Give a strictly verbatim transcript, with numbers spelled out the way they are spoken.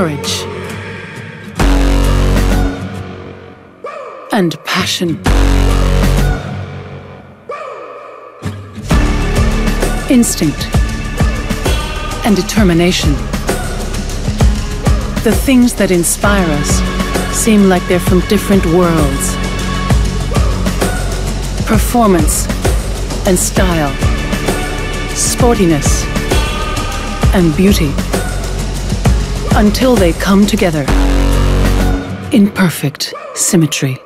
courage and passion. Instinct and determination. The things that inspire us seem like they're from different worlds. Performance and style. Sportiness and beauty. Until they come together in perfect symmetry.